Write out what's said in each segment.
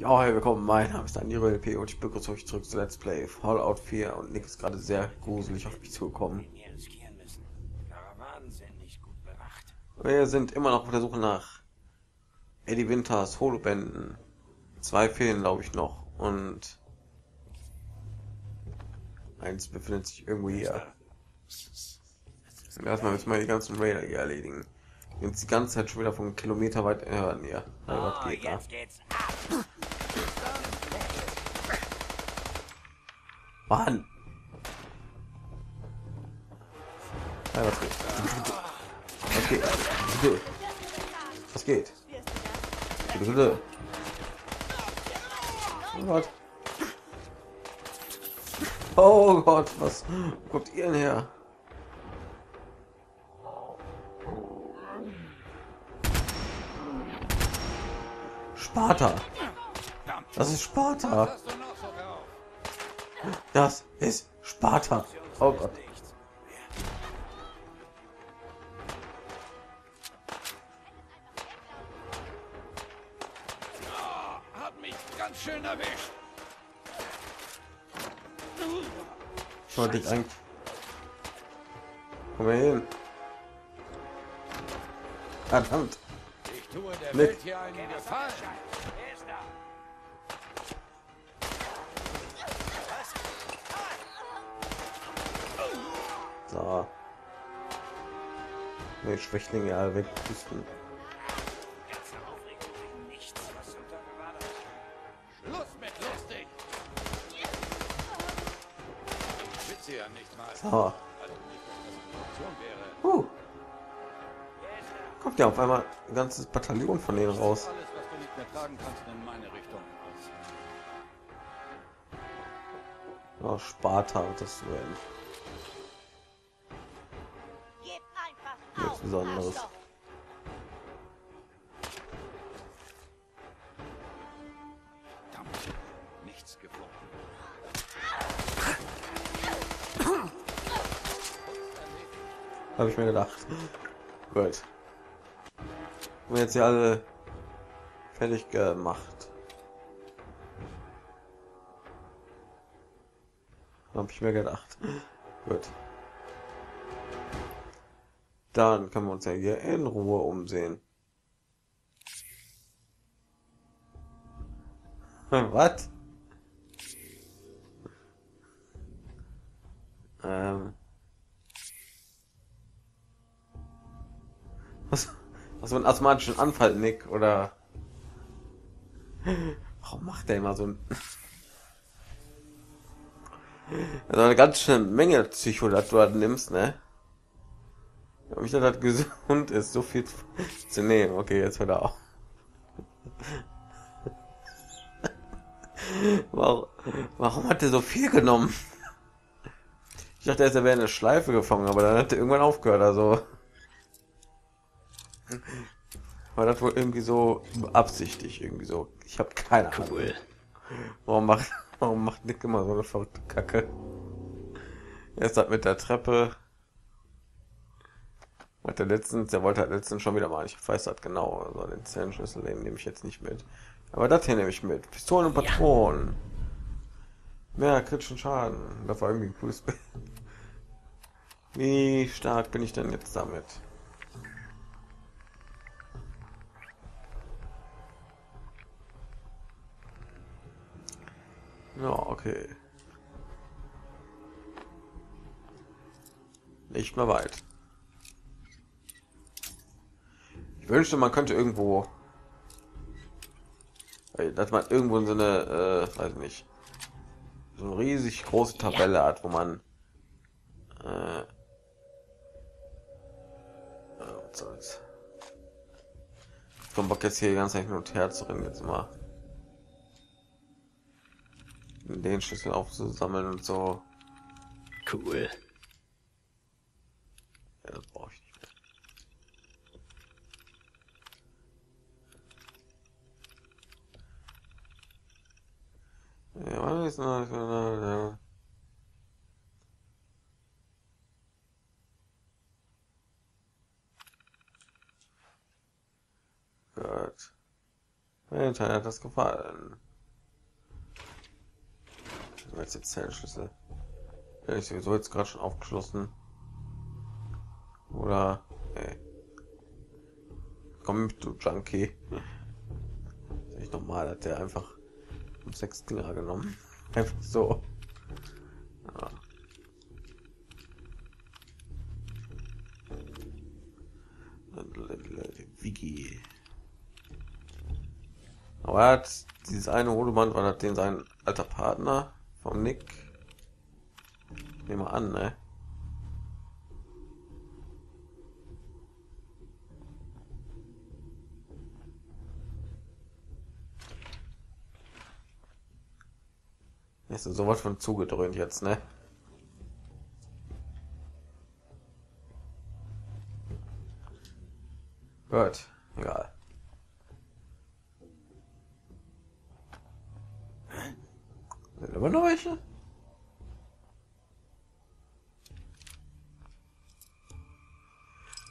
Ja, hey, willkommen, mein Name ist Daniel P. und ich begrüße euch zurück zu Let's Play Fallout 4 und Nick ist gerade sehr gruselig auf mich zugekommen. Wir sind immer noch auf der Suche nach Eddie Winters Holobänden. 2 fehlen, glaube ich, noch und eins befindet sich irgendwo hier. Und erstmal müssen wir die ganzen Raider hier erledigen. Jetzt die ganze Zeit schon wieder von Kilometer weit hören hier. Oh, geht da. Mann! Nein, was geht? Was geht? Was geht? Was geht? Oh Gott! Oh Gott, was kommt ihr denn her? Sparta! Das ist Sparta! Das ist Sparta! Oh Gott! Hat mich ganz schön erwischt. Ich wollte dich eigentlich. Komm hin. Verdammt. Ich tue der Welt hier einen Gefallen. So. Die Schwächlinge alle wegpusten. So. Kommt ja auf einmal ein ganzes Bataillon von denen raus. Oh, Sparta, das werden. Nichts Besonderes. Nichts geflogen. Habe ich mir gedacht. Gut. Haben wir jetzt hier alle fertig gemacht. Habe ich mir gedacht. Gut. Dann können wir uns ja hier in Ruhe umsehen. Was? Was für einen asthmatischen Anfall, Nick, oder? Warum macht der immer so ein... Also eine ganz schöne Menge Psycho, das du halt nimmst, ne? Ob ich das gesund ist, so viel zu nehmen. Okay, jetzt hört er auf. Warum hat er so viel genommen? Ich dachte, er wäre in eine Schleife gefangen, aber dann hat er irgendwann aufgehört. Also war das wohl irgendwie so beabsichtigt, irgendwie so. Ich habe keine Ahnung. Cool. Warum macht Nick immer so eine verrückte Kacke? Erst hat mit der Treppe. Der wollte halt letztens schon wieder mal, ich weiß das genau, also den Zellenschlüssel, den nehme ich jetzt nicht mit. Aber das hier nehme ich mit. Pistolen und Patronen. Mehr kritischen Schaden. Das war irgendwie ein cooles Bild. Wie stark bin ich denn jetzt damit? Ja, okay. Nicht mehr weit. Wünschte, man könnte irgendwo, dass man irgendwo in so eine, weiß nicht, so eine riesig große Tabelle hat, wo man vom Bock jetzt hier die ganze Zeit hin und her zu rennen, jetzt mal den Schlüssel aufzusammeln und so. Cool. Ja, das brauche ich nicht. Ja, was ist noch? Gut. Mir hat das gefallen. Jetzt die Zellenschlüssel. Der ist sowieso jetzt gerade schon aufgeschlossen. Oder ey. Komm, du Junkie. Das ist nicht normal, hat der einfach um 6 Killer genommen. Einfach so. Ja. Wiki. Aber er hat dieses eine Holoband, war den sein alter Partner vom Nick. Nehmen wir an, ne? Ist so was von zugedröhnt jetzt, ne? Gut, egal. Sind immer noch welche?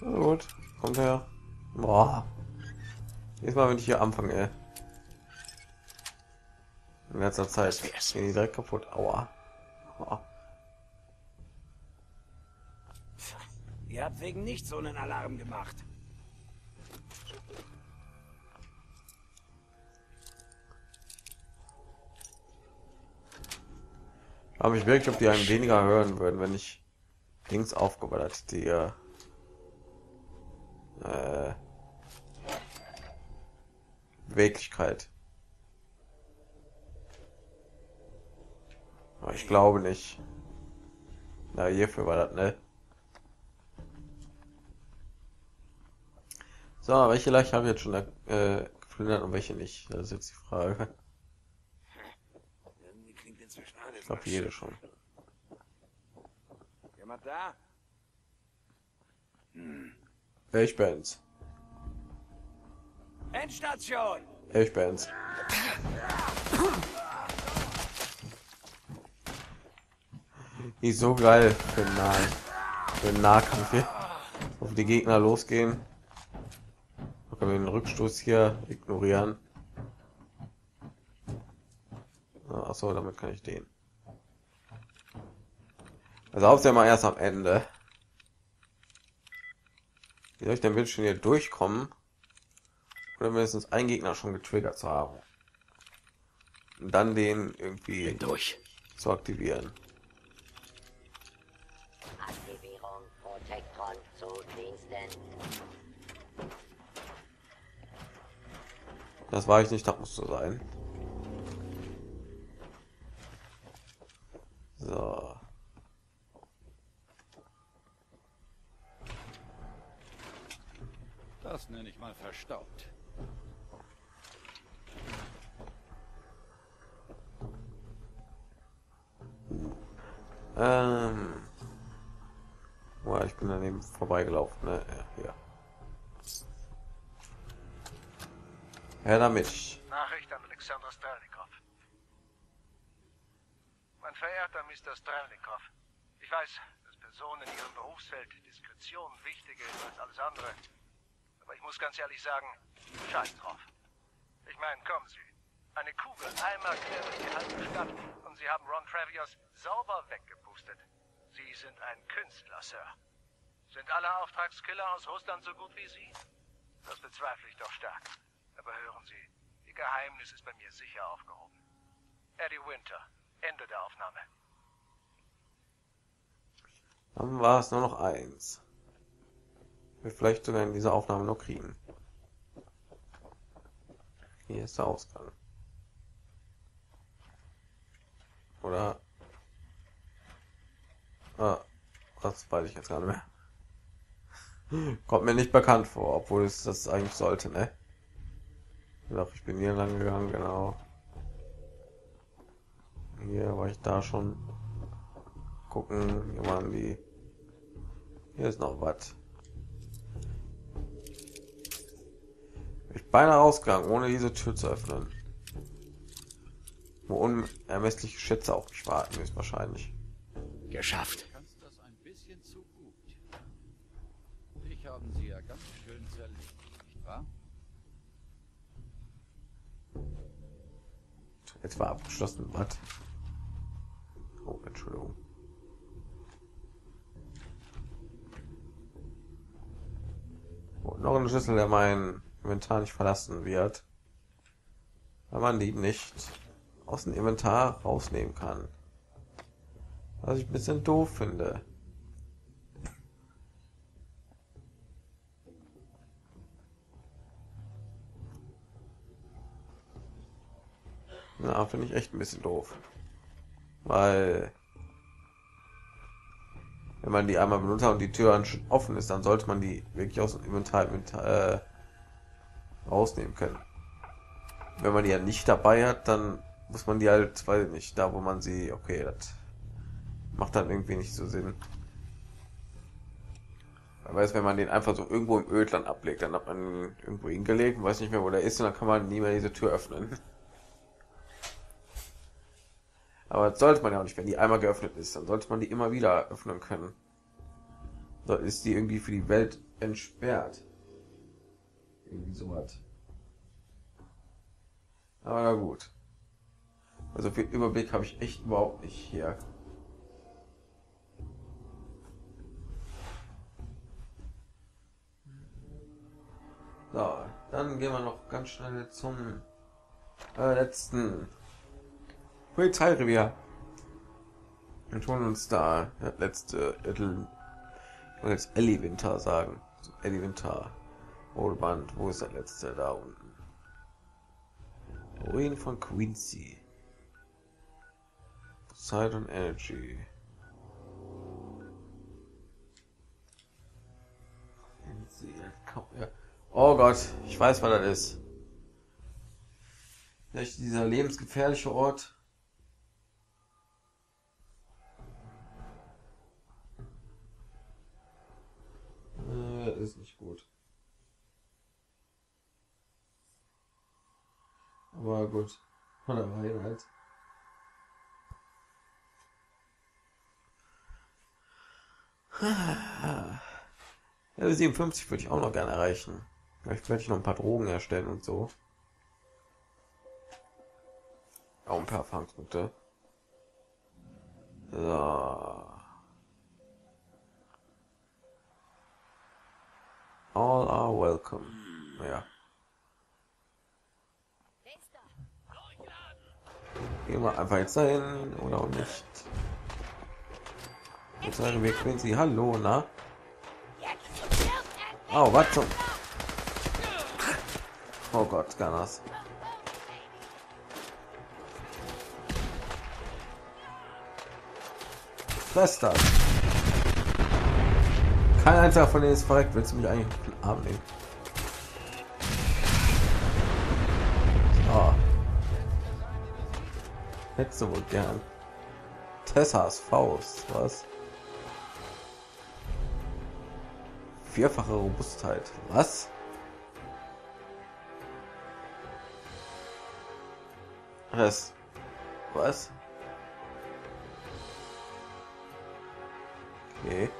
Na gut, kommt her. Boah. Jetzt mal, wenn ich hier anfange, ey. In letzter Zeit gehen die direkt kaputt. Aua. Aua. Ihr habt wegen nichts so einen Alarm gemacht. Aber ich wirklich, ob die einen weniger hören würden, wenn ich Dings aufgeballert, die Beweglichkeit. Aber ich glaube nicht. Na, hierfür war das, ne? So, welche Leiche habe ich jetzt schon geplündert und welche nicht? Das ist jetzt die Frage. Ich glaube, jede schon. Jemand da? Ich bin's. Endstation! Ich bin's. Ist so geil für den, Nahkampf hier. Auf die Gegner losgehen. Da können wir den Rückstoß hier ignorieren. Ach so, damit kann ich den. Also auf der mal erst am Ende. Wie soll ich denn bitte schon hier durchkommen? Oder mindestens einen Gegner schon getriggert zu haben. Und dann den irgendwie durch zu aktivieren. Aktivierung Protektron zu Diensten. Das war ich nicht, das muss so sein. So. Das nenne ich mal verstaubt. Boah, ich bin daneben vorbeigelaufen, ne? Ja. Herr damit. Nachricht an Alexander Strelnikow. Mein verehrter Mr. Strelnikow, ich weiß, dass Personen in ihrem Berufsfeld Diskretion wichtiger ist als alles andere. Aber ich muss ganz ehrlich sagen, scheiß drauf. Ich meine, kommen Sie. Eine Kugel einmal quer durch die halbe Stadt und Sie haben Ron Traviers sauber weggepustet. Sie sind ein Künstler, Sir. Sind alle Auftragskiller aus Russland so gut wie Sie? Das bezweifle ich doch stark. Aber hören Sie, Ihr Geheimnis ist bei mir sicher aufgehoben. Eddie Winter, Ende der Aufnahme. Dann war es nur noch eins. Wir vielleicht sogar in dieser Aufnahme noch kriegen. Hier ist der Ausgang. Oder... Ah, das weiß ich jetzt gar nicht mehr. Kommt mir nicht bekannt vor, obwohl es das eigentlich sollte, ne? Ich glaube, ich bin hier lang gegangen, genau. Hier war ich da schon. Gucken, hier waren die... Hier ist noch was. Ich beinahe rausgegangen, ohne diese Tür zu öffnen. Wo unermessliche Schätze auf mich warten, ist wahrscheinlich. Geschafft. Das ein bisschen zu gut. Ich haben Sie ja ganz schön zerlegt, nicht wahr? Jetzt war abgeschlossen, was? true. Und noch ein Schlüssel, der mein Inventar nicht verlassen wird, weil man die nicht aus dem Inventar rausnehmen kann. Was ich ein bisschen doof finde. Na, finde ich echt ein bisschen doof. Weil wenn man die einmal benutzt und die Tür dann schon offen ist, dann sollte man die wirklich aus dem Inventar rausnehmen können. Wenn man die ja nicht dabei hat, dann muss man die halt, weiß ich nicht, da wo man sie, okay, das macht dann irgendwie nicht so Sinn. Man weiß, wenn man den einfach so irgendwo im Ödland ablegt, dann hat man ihn irgendwo hingelegt und weiß nicht mehr, wo der ist, und dann kann man nie mehr diese Tür öffnen. Aber das sollte man ja auch nicht, wenn die einmal geöffnet ist, dann sollte man die immer wieder öffnen können. So ist die irgendwie für die Welt entsperrt. Irgendwie so was. Aber na gut. Also viel Überblick habe ich echt überhaupt nicht hier. So, dann gehen wir noch ganz schnell zum letzten Polizeirevier und holen uns da das letzte Little, ich will jetzt Eddie Winters sagen, Eddie Winters Rollband. Wo ist der letzte? Da unten. Ruin von Quincy. Zeit und Energy. Oh Gott, ich weiß, was das ist. Vielleicht dieser lebensgefährliche Ort. Ist nicht gut. Aber gut. Oder war halt. Level 57 würde ich auch noch gerne erreichen. Vielleicht werde ich noch ein paar Drogen herstellen und so. Auch ein paar Erfahrungspunkte. So. All are welcome. Ja. Gehen wir einfach jetzt dahin oder auch nicht. Jetzt sagen wir Quincy, hallo, na? Oh, was zum? Oh Gott, Gunners. Was ist das? Kein einziger von denen ist verreckt. Willst du mich eigentlich auf den Arm nehmen? So. Hättest du wohl gern. Tessas Faust, was? Vierfache Robustheit, was? Das, was? Okay.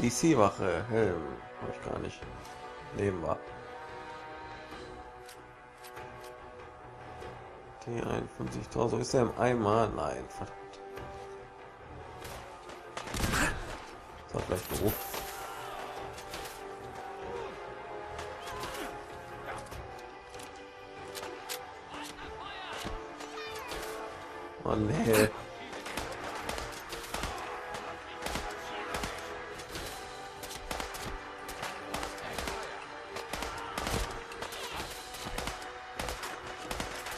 DC-Wache, Helm, hab ich gar nicht. Leben war. T51.000, ist er im Eimer? Nein, verdammt. Das hat vielleicht Beruf. Oh nee.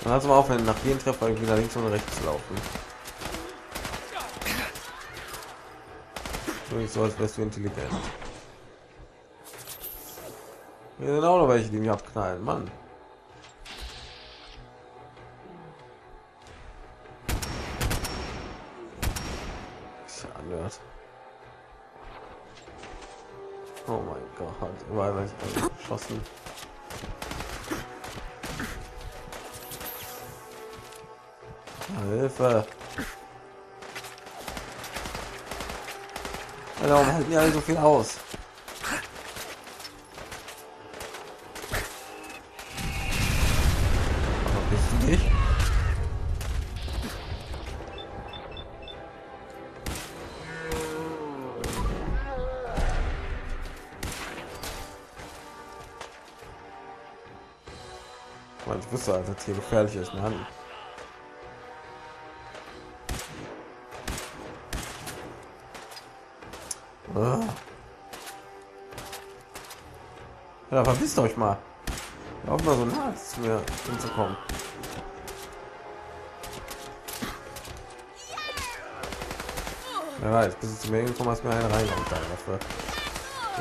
Dann lass mal aufhören, nach jedem Treffer irgendwie nach links und rechts laufen. Wirklich so, als wärst du intelligent. Hier sind auch noch welche, die mich abknallen, Mann. Ist ja angehört. Oh mein Gott, überall werde ich geschossen. Hilfe! Warum halten die alle so viel aus? Warum bist du nicht? Mann, ich wusste, dass das hier gefährlich ist, Mann. Ah. Ja, verpisst euch mal. Auch mal so nah zu mir hinzukommen. Wer weiß, bis du zu mir hingekommen hast, mir einen reingehauen dafür.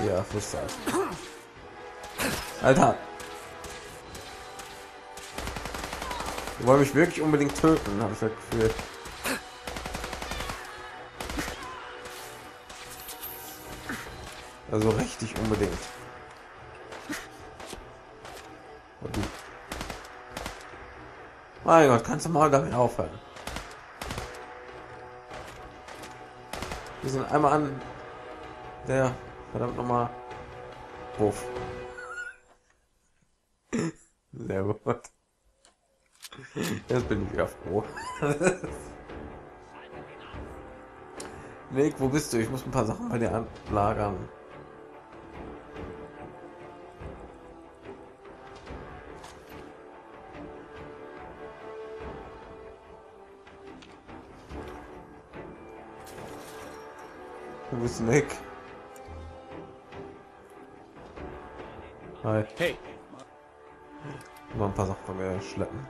Ja, Frust. Alter. Die wollen mich wirklich unbedingt töten, habe ich das Gefühl. Also richtig unbedingt. Mein Gott, kannst du mal damit aufhören? Wir sind einmal an der verdammt nochmal Wurf. Sehr gut. Jetzt bin ich wieder froh. Nick, wo bist du? Ich muss ein paar Sachen bei dir anlagern. Nick. Hi. Hey. Mal ein paar Sachen von mir schleppen.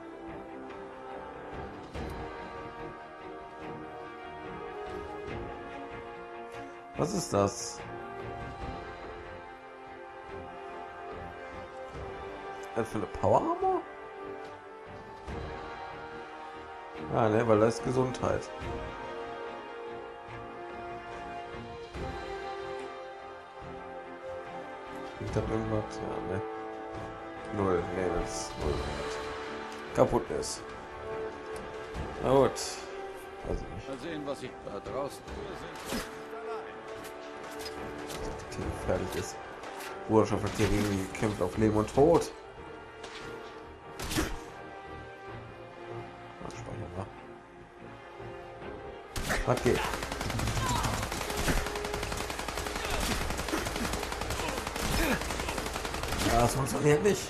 Was ist das? Für eine Power Armor? Ah, ne, weil das ist Gesundheit. Irgendwas, ja, ne. Null, ne, das null. Kaputt ist. Na gut. Also nicht. Mal sehen, was ich da draußen fertig ist. Bruderschaft hat hier irgendwie gekämpft auf Leben und Tod. Mal speichern, ne? Was geht? Das funktioniert nicht.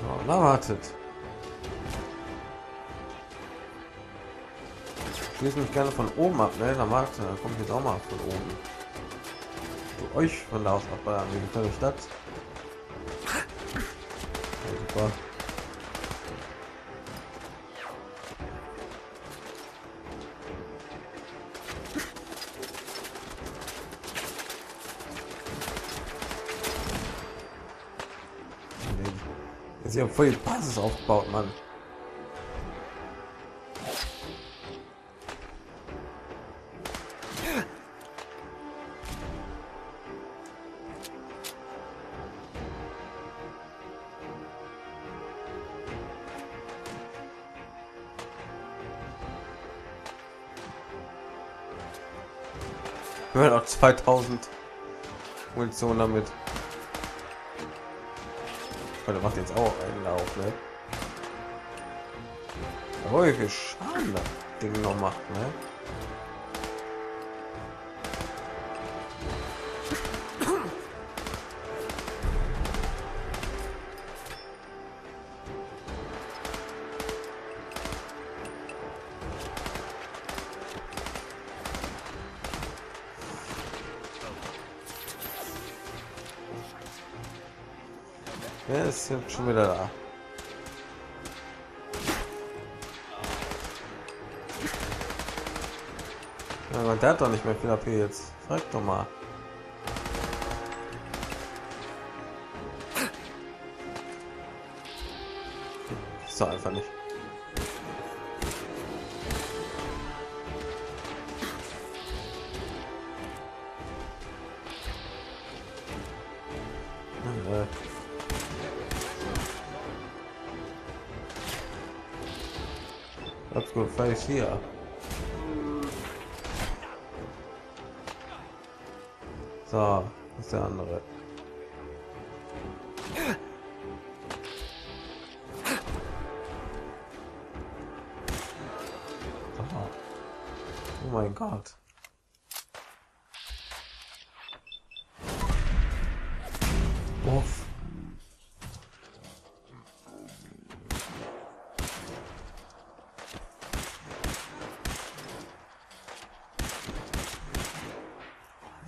Oh, na wartet. Ich schließe mich gerne von oben ab, ne? Na warte, dann kommt jetzt auch mal von oben. Für euch von da aus ab bei der Stadt. Ja, super. Sie haben voll die Basis aufgebaut, Mann. Wir haben auch 2000 Munition damit. Der macht jetzt auch einen Lauf, ne? Aber wie viel Schaden das Ding noch macht, ne? Ja, ist jetzt schon wieder da. Ja, aber der hat doch nicht mehr viel AP jetzt. Frag doch mal. Ist doch einfach nicht. That's good face here. So, ist der andere. mein Gott. Uff.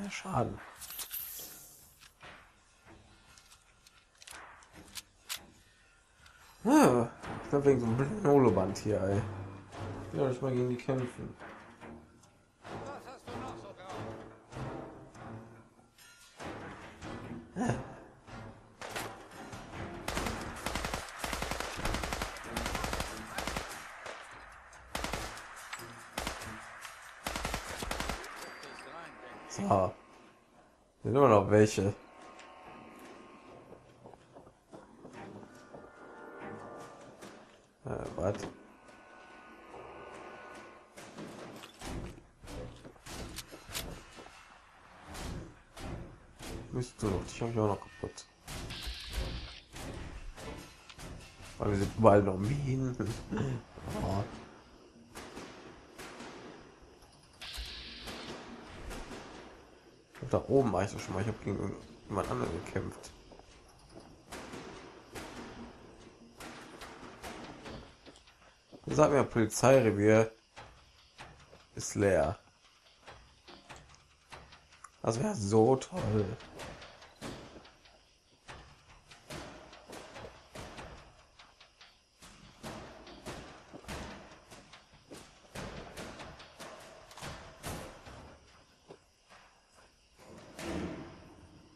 Ja, schade. Ah, ich glaube wegen so einem blöden Holoband hier, ey. Ich will doch nicht mal gegen die kämpfen. So. Sind immer noch welche. Was? Müsst du noch, ich habe mich auch noch kaputt. Weil wir sind überall noch Minen. Oh. Da oben war ich doch schon mal, ich habe gegen jemand anderen gekämpft. Sag mir, Polizeirevier ist leer. Das wäre so toll.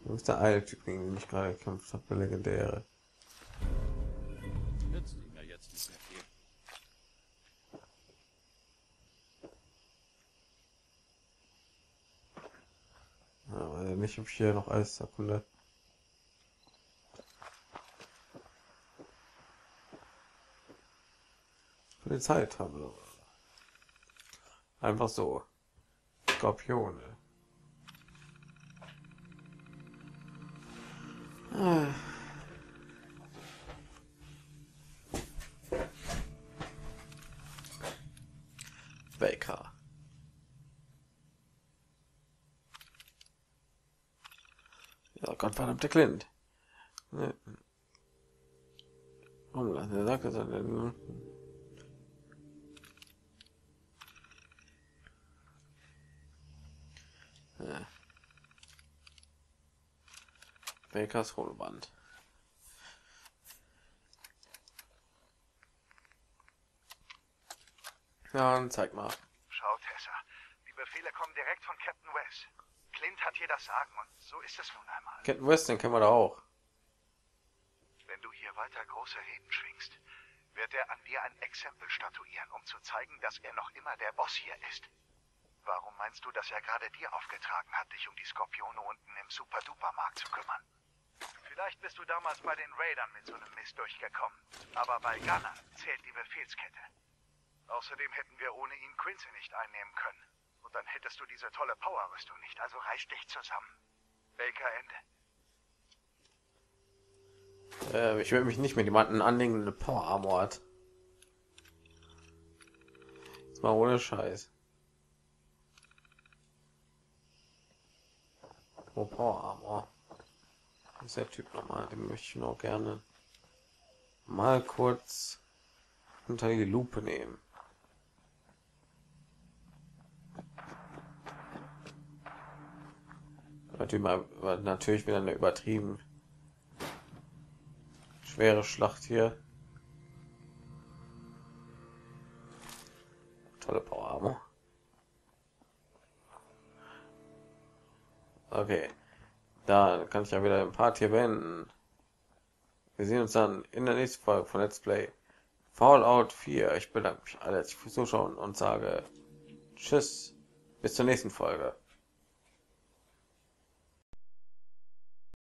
Das ist der eine Typ, gegen den ich gerade gekämpft habe, der legendäre. Ich habe hier noch alles erkundet. Polizeitable. Einfach so. Skorpione. Ah. Baker. Oh Gott, verdammte Clint. Ne. Warum lassen wir das denn? Ja. Bakers Holoband. Ja, dann zeig mal. Schau, Tessa. Die Befehle kommen direkt von Captain West. Clint hat hier das Sagen und so ist es nun einmal. Captain West, den kennen wir da auch. Wenn du hier weiter große Reden schwingst, wird er an dir ein Exempel statuieren, um zu zeigen, dass er noch immer der Boss hier ist. Warum meinst du, dass er gerade dir aufgetragen hat, dich um die Skorpione unten im Super-Duper-Markt zu kümmern? Vielleicht bist du damals bei den Raidern mit so einem Mist durchgekommen, aber bei Gunner zählt die Befehlskette. Außerdem hätten wir ohne ihn Quincy nicht einnehmen können. Und dann hättest du diese tolle Power-Rüstung nicht, also reiß dich zusammen. Baker, Ende. Ich will mich nicht mit jemandem anlegen, der eine Power-Armor hat. Jetzt mal ohne Scheiß. Oh, Power-Armor. Ist der Typ nochmal, den möchte ich noch gerne mal kurz unter die Lupe nehmen. Natürlich wieder eine übertrieben schwere Schlacht hier. Tolle Power Armor. Okay, da kann ich ja wieder ein paar hier beenden. Wir sehen uns dann in der nächsten Folge von Let's Play Fallout 4. Ich bedanke mich alle fürs Zuschauen und sage Tschüss, bis zur nächsten Folge.